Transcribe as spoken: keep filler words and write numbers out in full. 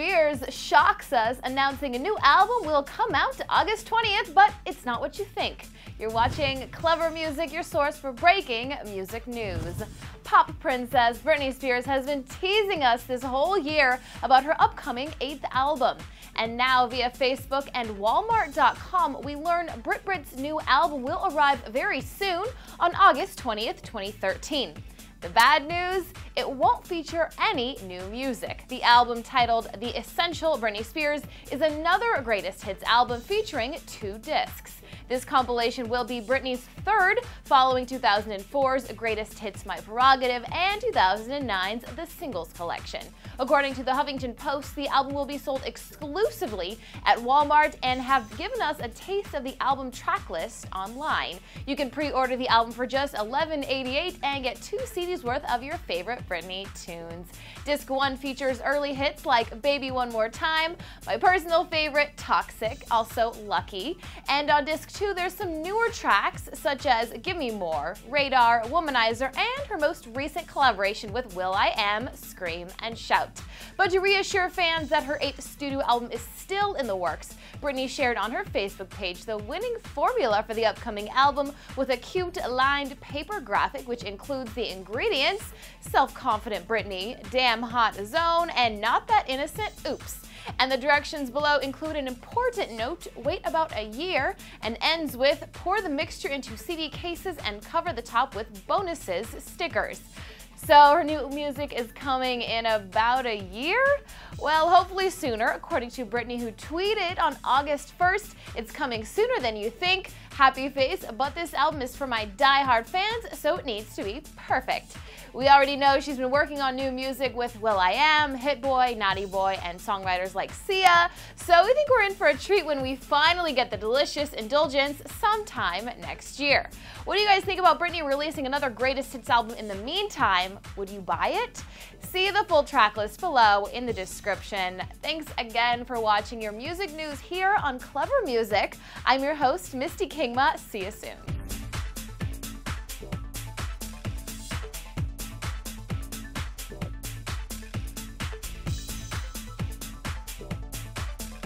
Spears shocks us, announcing a new album will come out August twentieth, but it's not what you think. You're watching Clevver Music, your source for breaking music news. Pop princess Britney Spears has been teasing us this whole year about her upcoming eighth album. And now, via Facebook and Walmart dot com, we learn Brit Brit's new album will arrive very soon on August twentieth, twenty thirteen. The bad news? It won't feature any new music. The album, titled The Essential Britney Spears, is another Greatest Hits album featuring two discs. This compilation will be Britney's third, following two thousand four's Greatest Hits My Prerogative and two thousand nine's The Singles Collection. According to the Huffington Post, the album will be sold exclusively at Walmart and have given us a taste of the album track list online. You can pre-order the album for just eleven dollars and eighty-eight cents and get two C Ds worth of your favorite Britney tunes. Disc one features early hits like Baby One More Time, my personal favorite, Toxic, also Lucky, and on disc two, there's some newer tracks such as Gimme More, Radar, Womanizer, and her most recent collaboration with will dot i am, Scream and Shout. But to reassure fans that her eighth studio album is still in the works, Britney shared on her Facebook page the winning formula for the upcoming album with a cute lined paper graphic which includes the ingredients: self-confident Britney, damn hot zone, and not that innocent, oops. And the directions below include an important note, wait about a year, and ends with pour the mixture into C D cases and cover the top with bonuses stickers. So her new music is coming in about a year? Well, hopefully sooner, according to Britney, who tweeted on August first, "It's coming sooner than you think. Happy face, but this album is for my die-hard fans, so it needs to be perfect." We already know she's been working on new music with will dot i am, Hit Boy, Naughty Boy, and songwriters like Sia, so we think we're in for a treat when we finally get the delicious indulgence sometime next year. What do you guys think about Britney releasing another Greatest Hits album in the meantime? Would you buy it? See the full track list below in the description. Thanks again for watching your music news here on Clevver Music. I'm your host, Misty King. See you soon.